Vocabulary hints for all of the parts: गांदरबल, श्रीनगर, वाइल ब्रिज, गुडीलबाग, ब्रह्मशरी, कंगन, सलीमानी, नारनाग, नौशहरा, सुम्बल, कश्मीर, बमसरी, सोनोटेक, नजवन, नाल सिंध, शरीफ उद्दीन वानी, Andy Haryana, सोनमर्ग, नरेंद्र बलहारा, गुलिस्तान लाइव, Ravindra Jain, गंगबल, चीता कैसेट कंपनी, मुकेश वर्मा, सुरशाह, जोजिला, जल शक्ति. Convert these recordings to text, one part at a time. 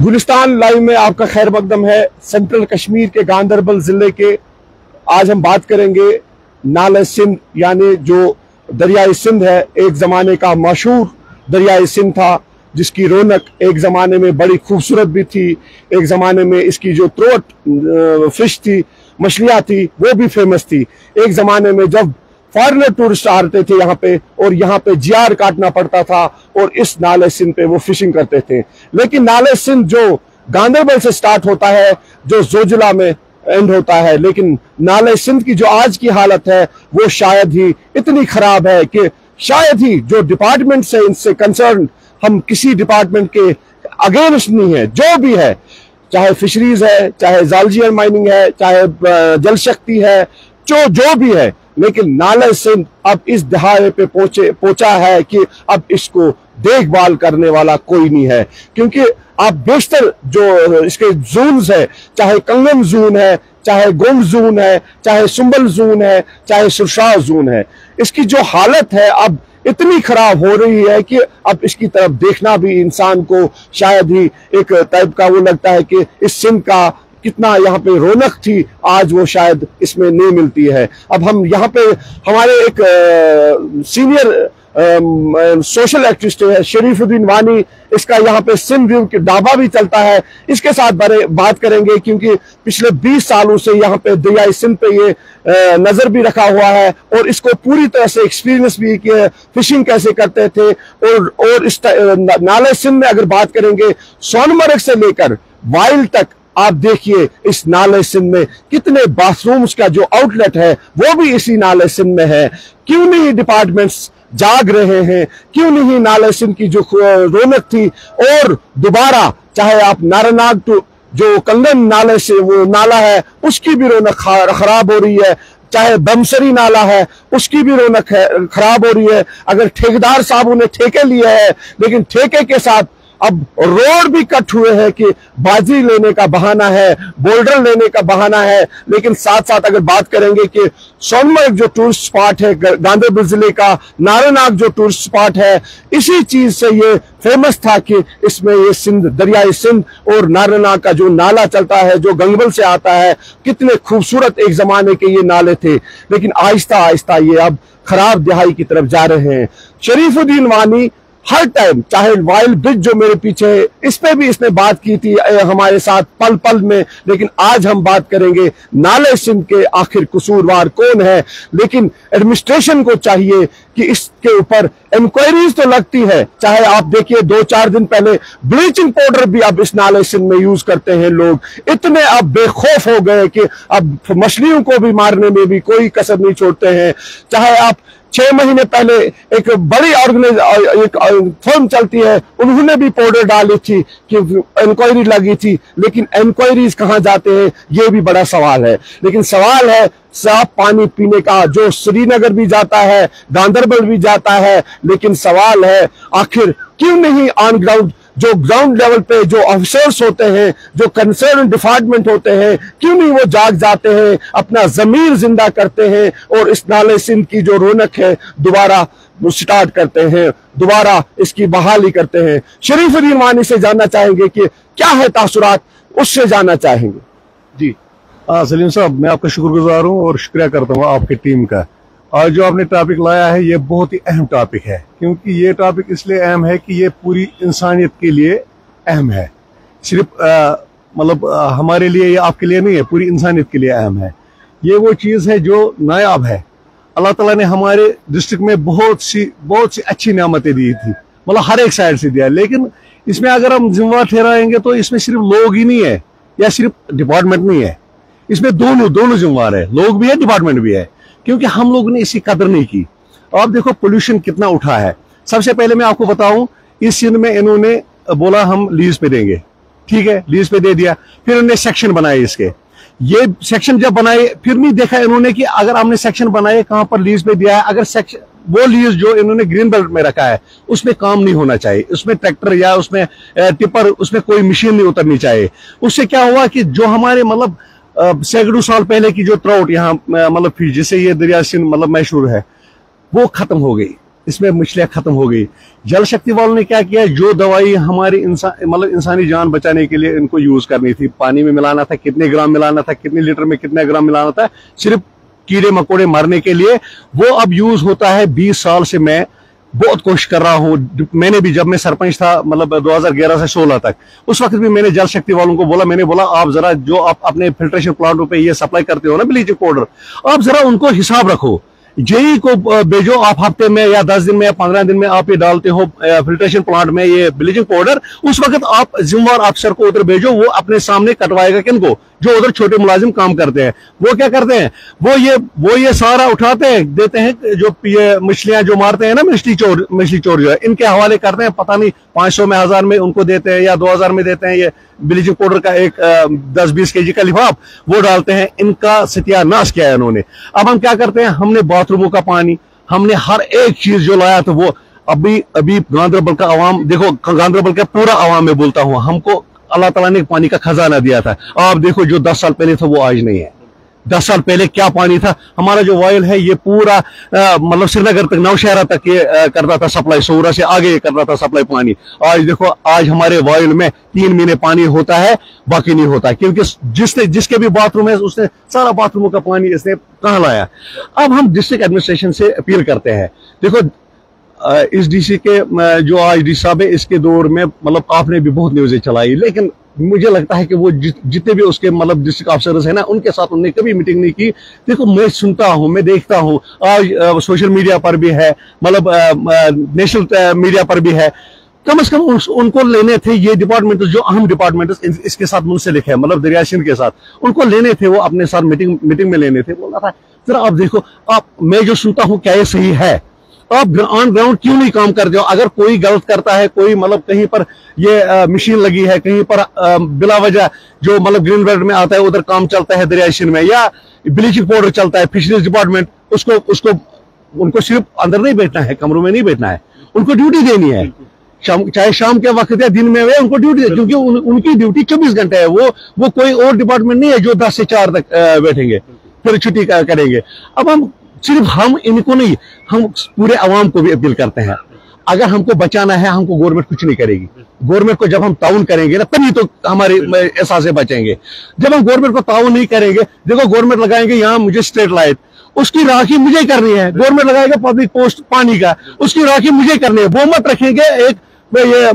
गुलिस्तान लाइव में आपका खैर मकदम है। सेंट्रल कश्मीर के गांदरबल जिले के आज हम बात करेंगे नाल सिंध यानी जो दरियाए सिंध है, एक ज़माने का मशहूर दरियाए सिंध था जिसकी रौनक एक ज़माने में बड़ी खूबसूरत भी थी। एक ज़माने में इसकी जो थ्रोट फिश थी, मछलियाँ थी, वो भी फेमस थी। एक ज़माने में जब फॉरनर टूरिस्ट आते थे यहाँ पे और यहाँ पे जियार काटना पड़ता था और इस नाले सिंध पे वो फिशिंग करते थे। लेकिन नाले सिंध जो गांदरबल से स्टार्ट होता है, जो जोजिला में एंड होता है, लेकिन नाले सिंध की जो आज की हालत है वो शायद ही इतनी खराब है कि शायद ही जो डिपार्टमेंट्स है इनसे कंसर्न, हम किसी डिपार्टमेंट के अगेंस्ट नहीं है। जो भी है, चाहे फिशरीज है, चाहे जालजियर माइनिंग है, चाहे जल शक्ति है, जो भी है, लेकिन नाले सिंध अब इस दहाये पे पहुंचा है कि अब इसको देखभाल करने वाला कोई नहीं है। क्योंकि आप बेशतर जो इसके जोन्स है, चाहे कंगन जोन है, चाहे गोम जोन है, चाहे सुम्बल जोन है, चाहे सुरशाह जोन है, इसकी जो हालत है अब इतनी खराब हो रही है कि अब इसकी तरफ देखना भी इंसान को शायद ही एक टाइप का वो लगता है कि इस सिंध का कितना यहाँ पे रौनक थी, आज वो शायद इसमें नहीं मिलती है। अब हम यहाँ पे हमारे एक सीनियर सोशल एक्टिविस्ट है शरीफ उद्दीन वानी, इसका यहाँ पे सिंध व्यू के ढाबा भी चलता है, इसके साथ बात करेंगे क्योंकि पिछले 20 सालों से यहाँ पे दरियाई सिंध पे ये नजर भी रखा हुआ है और इसको पूरी तरह से एक्सपीरियंस भी कि फिशिंग कैसे करते थे। और इस नाले सिंध में अगर बात करेंगे, सोनमर्ग से लेकर वाइल तक आप देखिए इस नाले सिंध में कितने बाथरूम्स का जो आउटलेट है वो भी इसी नाले सिंध में है। क्यों नहीं डिपार्टमेंट्स जाग रहे हैं? क्यों नहीं नाले सिंध की जो रौनक थी और दोबारा, चाहे आप नारनाग टू जो कंगन नाले से वो नाला है उसकी भी रौनक खराब हो रही है, चाहे बमसरी नाला है उसकी भी रौनक खराब हो रही है। अगर ठेकेदार साहब उन्हें ठेके लिया है, लेकिन ठेके के साथ अब रोड भी कट हुए हैं कि बाजी लेने का बहाना है, बोल्डर लेने का बहाना है। लेकिन साथ साथ अगर बात करेंगे कि सोनमर्ग जो टूरिस्ट स्पॉट है गांदरबल जिले का, नारनाग जो टूरिस्ट स्पॉट है, इसी चीज से ये फेमस था कि इसमें ये सिंध, दरियाई सिंध और नारनाग का जो नाला चलता है जो गंगबल से आता है, कितने खूबसूरत एक जमाने के ये नाले थे। लेकिन आहिस्ता आहिस्ता ये अब खराब दहाई की तरफ जा रहे हैं। शरीफ उद्दीन वानी हर टाइम, चाहे वाइल ब्रिज जो मेरे पीछे है, इस पे भी इसने बात की थी हमारे साथ पल पल में। लेकिन आज हम बात करेंगे नाले सिंध के आखिर कसूरवार कौन है। लेकिन एडमिनिस्ट्रेशन को चाहिए कि इसके ऊपर इंक्वायरीज तो लगती है। चाहे आप देखिए 2-4 दिन पहले ब्लीचिंग पाउडर भी अब इस नाले सिंध में यूज करते हैं लोग। इतने अब बेखौफ हो गए कि अब मछलियों को भी मारने में भी कोई कसर नहीं छोड़ते हैं। चाहे आप 6 महीने पहले एक बड़ी एक फर्म चलती है, उन्होंने भी पाउडर डाली थी कि इंक्वायरी लगी थी, लेकिन इंक्वायरीज कहाँ जाते हैं ये भी बड़ा सवाल है। लेकिन सवाल है साफ पानी पीने का, जो श्रीनगर भी जाता है, गांदरबल भी जाता है, लेकिन सवाल है आखिर क्यों नहीं ऑन ग्राउंड जो ग्राउंड लेवल पे जो ऑफिसर्स होते हैं, जो कंसर्न डिपार्टमेंट होते हैं, क्यों नहीं वो जाग जाते हैं, अपना जमीर जिंदा करते हैं और इस नाले सिंध की जो रौनक है दोबारा स्टार्ट करते हैं, दोबारा इसकी बहाली करते हैं। शरीफ उद्दीन वानी से जानना चाहेंगे कि क्या है तासुरात, उससे जानना चाहेंगे। जी हाँ सलीम साहब, मैं आपका शुक्रगुजार हूँ और शुक्रिया करता हूँ आपकी टीम का। आज जो आपने टॉपिक लाया है ये बहुत ही अहम टॉपिक है, क्योंकि ये टॉपिक इसलिए अहम है कि ये पूरी इंसानियत के लिए अहम है। सिर्फ मतलब हमारे लिए या आपके लिए नहीं है, पूरी इंसानियत के लिए अहम है। ये वो चीज़ है जो नायाब है। अल्लाह ताला ने हमारे डिस्ट्रिक्ट में बहुत सी अच्छी नियामतें दी थी, मतलब हर एक साइड से दिया। लेकिन इसमें अगर हम जिम्मेवार ठहराएंगे तो इसमें सिर्फ लोग ही नहीं है या सिर्फ डिपार्टमेंट नहीं है, इसमें दोनों जिम्मेवार है, लोग भी है डिपार्टमेंट भी है, क्योंकि हम लोगों ने इसकी कदर नहीं की। आप देखो पोल्यूशन कितना उठा है। सबसे पहले मैं आपको बताऊं, इस सिंध में इन्होंने बोला हम लीज पे देंगे, ठीक है लीज पे दे दिया, फिर इन्होंने सेक्शन बनाए इसके। ये सेक्शन जब बनाए फिर नहीं देखा इन्होंने कि अगर हमने सेक्शन बनाए कहां पर लीज पे दिया है। अगर सेक्शन वो लीज जो इन्होंने ग्रीन बेल्ट में रखा है उसमें काम नहीं होना चाहिए, उसमें ट्रैक्टर या उसमें टिपर, उसमें कोई मशीन नहीं उतरनी चाहिए। उससे क्या हुआ कि जो हमारे मतलब सैकड़ों साल पहले की जो ट्राउट यहाँ मतलब फिश, जिसे ये दरिया सिंध मतलब मशहूर है, वो खत्म हो गई। इसमें मुश्किलें खत्म हो गई। जल शक्ति वालों ने क्या किया, जो दवाई हमारी इंसानी जान बचाने के लिए इनको यूज करनी थी, पानी में मिलाना था, कितने ग्राम मिलाना था, कितने लीटर में कितना ग्राम मिलाना था, सिर्फ कीड़े मकोड़े मारने के लिए, वो अब यूज होता है। 20 साल से मैं बहुत कोशिश कर रहा हूँ। मैंने भी जब मैं सरपंच था, मतलब 2011 से 16 तक, उस वक्त भी मैंने जल शक्ति वालों को बोला, मैंने बोला आप जरा जो आप अपने फिल्ट्रेशन प्लांटों पे ये सप्लाई करते हो ना ब्लीचिंग पाउडर, आप जरा उनको हिसाब रखो, जेई को भेजो, आप हफ्ते में या 10 दिन में या 15 दिन में आप ये डालते हो फिल्ट्रेशन प्लांट में ये ब्लीचिंग पाउडर, उस वक्त आप जिम्मेवार अफसर को उधर भेजो, वो अपने सामने कटवाएगा। किनको? जो उधर छोटे मुलाजिम काम करते हैं। वो क्या करते हैं, वो ये सारा उठाते हैं, देते हैं, जो ये मछलियां जो मारते हैं ना, मछली चोर जो है, इनके हवाले करते हैं, पता नहीं 500 में 1000 में उनको देते हैं या 2000 में देते हैं ये ब्लीचिंग पाउडर का एक 10-20 केजी का लिफाफ वो डालते हैं। इनका सत्यानाश किया है इन्होंने। अब हम क्या करते हैं, हमने बाथरूमों का पानी, हमने हर एक चीज जो लाया था वो अभी गांदरबल का आवाम देखो, गांदरबल का पूरा आवाम में बोलता हूँ, हमको अल्लाह ताला ने पानी का खजाना दिया था। आप देखो जो 10 साल पहले था वो आज नहीं है। 10 साल पहले क्या पानी था, हमारा जो वाइल है ये पूरा मतलब श्रीनगर तक, नौशहरा तक ये करता था सप्लाई, सौरा से आगे करता था सप्लाई पानी। आज देखो, आज हमारे वाइल में 3 महीने पानी होता है, बाकी नहीं होता, क्योंकि जिसके भी बाथरूम है उसने सारा बाथरूमों का पानी इसने कहा लाया। अब हम डिस्ट्रिक्ट एडमिनिस्ट्रेशन से अपील करते हैं, देखो इस डीसी के जो आज डी साहब है, इसके दौर में मतलब आपने भी बहुत न्यूज़ें चलाई, लेकिन मुझे लगता है कि वो जितने भी उसके मतलब डिस्ट्रिक्ट ऑफिसर्स हैं ना, उनके साथ उन्होंने कभी मीटिंग नहीं की। देखो मैं सुनता हूँ, मैं देखता हूँ, आज सोशल मीडिया पर भी है, मतलब नेशनल मीडिया पर भी है, कम से कम उनको लेने थे ये डिपार्टमेंट, जो अहम डिपार्टमेंट इसके साथ मुंसलिक है, मतलब दरिया सिंध के साथ, उनको लेने थे, वो अपने साथ मीटिंग में लेने थे। बोला था जरा आप देखो, आप मैं जो सुनता हूँ क्या ये सही है, आप ऑन ग्राउंड क्यों नहीं काम करते हो? अगर कोई गलत करता है, कोई मतलब कहीं पर ये मशीन लगी है, कहीं पर बिला वजह जो मतलब ग्रीन बेल्ट में आता है उधर काम चलता है दरिया सिंध में, या ब्लीचिंग पाउडर चलता है, फिशरीज डिपार्टमेंट उनको सिर्फ अंदर नहीं बैठना है, कमरों में नहीं बैठना है, उनको ड्यूटी देनी है, चाहे शाम के वक्त या दिन में वे उनको ड्यूटी दे, क्योंकि उनकी ड्यूटी 24 घंटे है। वो कोई और डिपार्टमेंट नहीं है जो 10 से 4 तक बैठेंगे फिर छुट्टी करेंगे। अब सिर्फ हम इनको नहीं, हम पूरे आवाम को भी अपील करते हैं, अगर हमको बचाना है, हमको गवर्नमेंट कुछ नहीं करेगी। गवर्नमेंट को जब हम ताउन करेंगे ना, तभी तो हमारे एहसास बचेंगे। जब हम गवर्नमेंट को ताउन नहीं करेंगे, देखो गवर्नमेंट लगाएंगे यहाँ मुझे स्ट्रीट लाइट, उसकी राखी मुझे करनी है, गवर्नमेंट लगाएगा पब्लिक पोस्ट पानी का, उसकी राखी मुझे करनी है, वो मत रखेंगे एक ये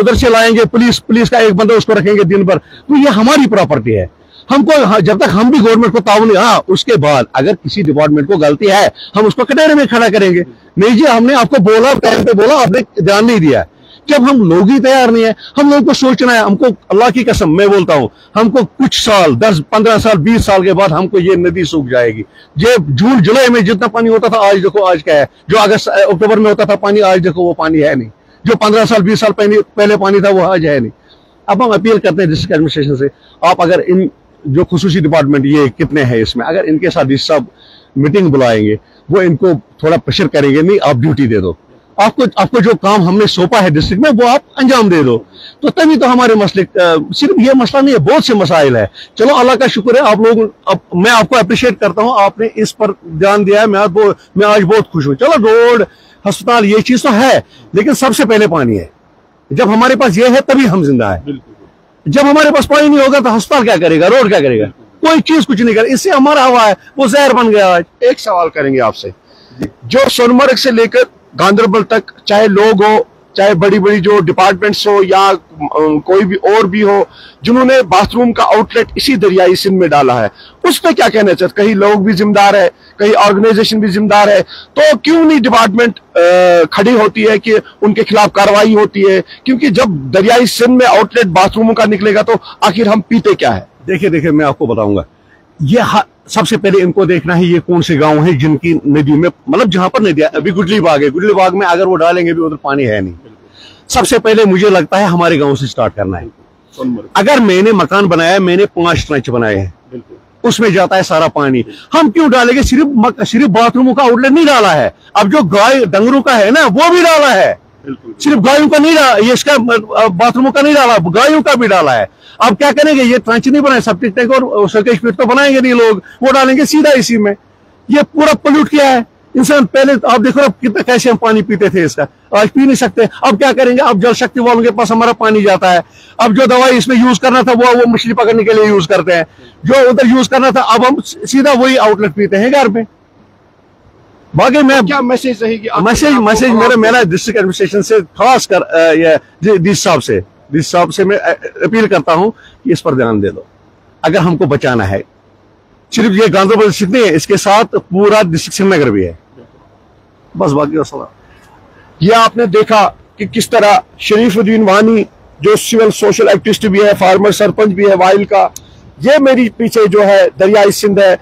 उधर से लाएंगे पुलिस का एक बंदा, उसको रखेंगे दिन भर, तो ये हमारी प्रॉपर्टी है। हमको जब तक हम भी गवर्नमेंट को ताउन, हाँ उसके बाद अगर किसी डिपार्टमेंट को गलती है, हम उसको कटहरे में खड़ा करेंगे, नहीं जी हमने आपको बोला, टाइम पे बोला, आपने ध्यान नहीं दिया। जब हम लोग ही तैयार नहीं है, हम लोगों को सोचना है, हमको अल्लाह की कसम मैं बोलता हूँ, हमको कुछ साल 10, 15 साल, 20 साल के बाद हमको ये नदी सूख जाएगी। ये जून जुलाई में जितना पानी होता था, आज देखो आज क्या है, जो अगस्त अक्टूबर में होता था पानी, आज देखो वो पानी है नहीं, जो 15 साल 20 साल पहले पानी था वो आज है नहीं। अब हम अपील करते हैं डिस्ट्रिक्ट एडमिनिस्ट्रेशन से, आप अगर इन जो खुसूसी डिपार्टमेंट ये कितने हैं इसमें, अगर इनके साथ इस सब मीटिंग बुलाएंगे, वो इनको थोड़ा प्रेशर करेंगे, नहीं आप ड्यूटी दे दो, आपको जो काम हमने सौंपा है डिस्ट्रिक्ट में वो आप अंजाम दे दो, तो तभी तो हमारे मसले, सिर्फ ये मसला नहीं है, बहुत से मसाइल है। चलो अल्लाह का शुक्र है, आप लोग मैं आपको अप्रिशिएट करता हूँ, आपने इस पर ध्यान दिया है, मैं आज बहुत खुश हूँ। चलो रोड, अस्पताल, ये चीज तो है, लेकिन सबसे पहले पानी है। जब हमारे पास ये है तभी हम जिंदा है। जब हमारे पास पानी नहीं होगा तो अस्पताल क्या करेगा, रोड क्या करेगा, कोई चीज कुछ नहीं करेगा। इससे हमारा हवा है वो जहर बन गया है। एक सवाल करेंगे आपसे, जो सोनमर्ग से लेकर गांदरबल तक, चाहे लोग हो, चाहे बड़ी बड़ी जो डिपार्टमेंट्स हो, या कोई भी और भी हो, जिन्होंने बाथरूम का आउटलेट इसी दरियाई सिंध में डाला है, उस पर क्या कहना चाहिए? कहीं लोग भी जिम्मेदार है, कहीं ऑर्गेनाइजेशन भी जिम्मेदार है, तो क्यों नहीं डिपार्टमेंट खड़ी होती है कि उनके खिलाफ कार्रवाई होती है? क्योंकि जब दरियाई सिंध में आउटलेट बाथरूमों का निकलेगा तो आखिर हम पीते क्या है? देखिए मैं आपको बताऊंगा, ये सबसे पहले इनको देखना है ये कौन से गांव हैं जिनकी नदी में मतलब जहां पर नदी, अभी गुडीलबाग है, गुडीलबाग में अगर वो डालेंगे भी उधर पानी है नहीं। सबसे पहले मुझे लगता है हमारे गांव से स्टार्ट करना है। अगर मैंने मकान बनाया, मैंने 5 ट्रंच बनाए हैं, उसमें जाता है सारा पानी, हम क्यों डालेंगे? सिर्फ बाथरूमों का आउटलेट नहीं डाला है, अब जो गाय डंगरों का है ना वो भी डाला है, सिर्फ गायों का नहीं डाला, ये इसका बाथरूमों का नहीं डाला, गायों का भी डाला है। अब क्या करेंगे, ये ट्रंच नहीं बनाए, सेप्टिक टैंक और सर्केश फिट तो बनाएंगे नहीं लोग, वो डालेंगे सीधा इसी में, ये पूरा पोल्यूट किया है। इंसान पहले आप देखो ना कितना कैसे हम पानी पीते थे इसका, आज पी नहीं सकते। अब क्या करेंगे, अब जल शक्ति वालों के पास हमारा पानी जाता है। अब जो दवाई इसमें यूज करना था वो मछली पकड़ने के लिए यूज करते हैं, जो उधर यूज करना था अब हम सीधा वही आउटलेट पीते हैं घर में। बाकी मैं क्या मैसेज रहेगी, मैसेज मेरा डिस्ट्रिक्ट एडमिनिस्ट्रेशन से, खासकर डीसी साहब से मैं अपील करता हूँ कि इस पर ध्यान दे दो अगर हमको बचाना है। सिर्फ ये गांदरबल डिस्ट्रिक्ट नहीं है, इसके साथ पूरा डिस्ट्रिक्ट श्रीनगर भी है। बस बाकी ये आपने देखा कि किस तरह शरीफ उद्दीन वानी, जो सिविल सोशल एक्टिविस्ट भी है, फार्मर सरपंच भी है वाइल का, ये मेरी पीछे जो है दरियाई सिंध है,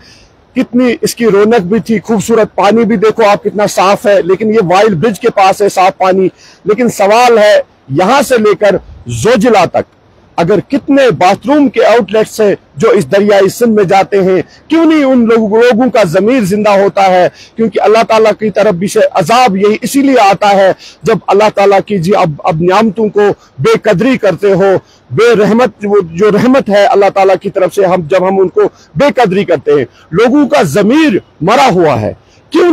कितनी इसकी रौनक भी थी, खूबसूरत पानी भी देखो आप कितना साफ है, लेकिन ये वाइल ब्रिज के पास है साफ पानी। लेकिन सवाल है यहां से लेकर जोजिला तक अगर कितने बाथरूम के आउटलेट्स हैं जो इस दरियाई सिंध में जाते हैं, क्यों नहीं उन लोगों का ज़मीर जिंदा होता है? क्योंकि अल्लाह ताला की तरफ भी से अजाब यही इसीलिए आता है जब अल्लाह ताला की जी अब नियामतों को बेकदरी करते हो, बेरहमत, वो जो रहमत है अल्लाह ताला की तरफ से जब हम उनको बेकदरी करते हैं। लोगों का ज़मीर मरा हुआ है, क्यों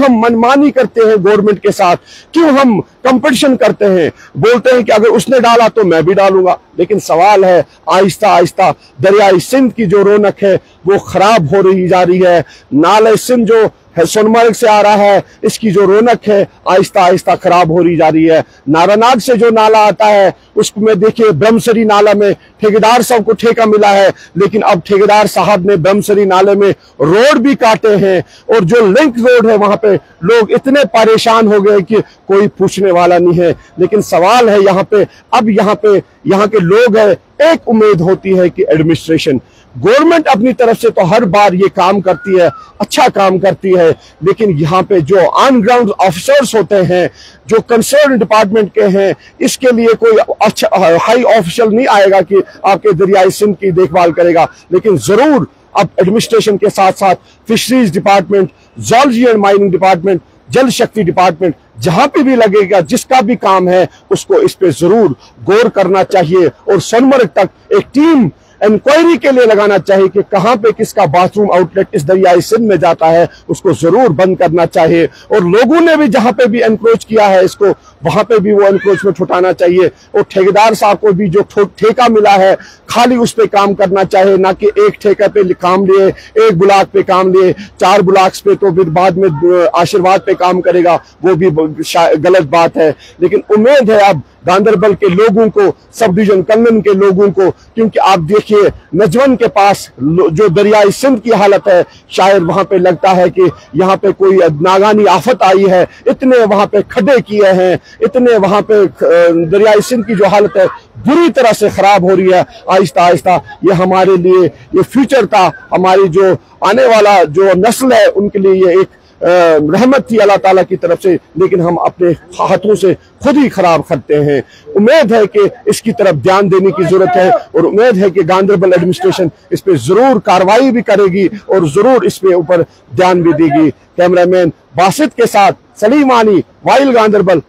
हम मनमानी करते हैं गवर्नमेंट के साथ, क्यों हम कंपटीशन करते हैं, बोलते हैं कि अगर उसने डाला तो मैं भी डालूंगा। लेकिन सवाल है आहिस्ता आहिस्ता दरियाई सिंध की जो रौनक है वो खराब हो रही जा रही है। नाल सिंध जो है सोनमर्ग से आ रहा है, इसकी जो रौनक है आहिस्ता आहिस्ता खराब हो रही जा रही है। नारनाग से जो नाला आता है उसको मैं देखिए, ब्रह्मशरी नाला में ठेकेदार साहब को ठेका मिला है, लेकिन अब ठेकेदार साहब ने बमसरी नाले में रोड भी काटे हैं, और जो लिंक रोड है वहां पे लोग इतने परेशान हो गए कि कोई पूछने वाला नहीं है। लेकिन सवाल है यहाँ के लोग है, एक उम्मीद होती है कि एडमिनिस्ट्रेशन गवर्नमेंट अपनी तरफ से तो हर बार ये काम करती है, अच्छा काम करती है, लेकिन यहाँ पे जो ऑन ग्राउंड ऑफिसर्स होते हैं जो कंसर्न डिपार्टमेंट के हैं, इसके लिए कोई अच्छा हाई ऑफिशियल नहीं आएगा कि आपके दरियाई सिंध की देखभाल करेगा। लेकिन जरूर अब एडमिनिस्ट्रेशन के साथ साथ fisheries department, geology and mining department, जल शक्ति department, जहां पे भी लगेगा जिसका भी काम है उसको इस पे जरूर गौर करना चाहिए, और सोनमर्ग तक एक टीम इंक्वायरी के लिए लगाना चाहिए कि कहां पे किसका बाथरूम आउटलेट इस दरियाई सिंध में जाता है, उसको जरूर बंद करना चाहिए। और लोगों ने भी जहां पे भी एनक्रोच किया है इसको, वहां पे भी वो एनक्रोचमेंट उठाना चाहिए, और ठेकेदार साहब को भी जो ठेका मिला है खाली उस पे काम करना चाहिए, ना कि एक ठेका पे काम लिए, एक ब्लॉक पे काम लिए, चार ब्लॉक्स पे तो फिर बाद में आशीर्वाद पे काम करेगा, वो भी गलत बात है। लेकिन उम्मीद है अब गांदरबल के लोगों को, सब डिवीजन कंगन के लोगों को, क्योंकि आप देखिए नजवन के पास जो दरियाई सिंध की हालत है, शायद वहां पे लगता है कि यहाँ पे कोई नागानी आफत आई है, इतने वहां पे खड्डे किए हैं, इतने वहां पे दरियाई सिंध की जो हालत है बुरी तरह से खराब हो रही है। आहिस्ता आहिस्ता ये हमारे लिए ये फ्यूचर था, हमारी जो आने वाला जो नस्ल है उनके लिए ये एक रहमत थी अल्लाह ताला की तरफ से, लेकिन हम अपने हाथों से खुद ही खराब करते हैं। उम्मीद है कि इसकी तरफ ध्यान देने की जरूरत है, और उम्मीद है कि गांदरबल एडमिनिस्ट्रेशन इस पे जरूर कार्रवाई भी करेगी और जरूर इस पे ऊपर ध्यान भी देगी। कैमरामैन बासित के साथ सलीमानी, वाइल गांदरबल।